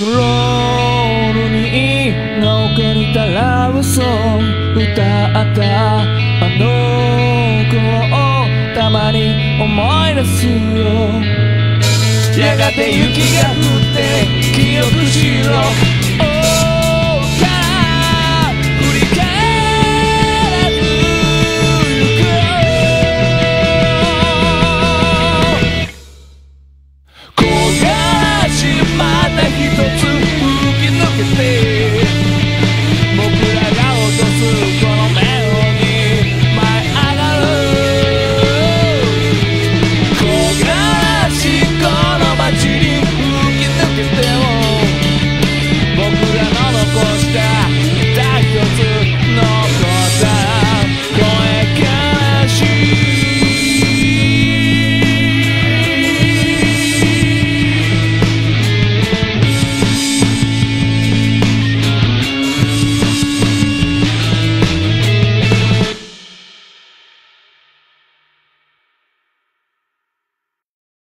黒にが丘にたらうそう歌ったあの子をたまに思い出すよ。やがて雪が降って記憶しろ。Hey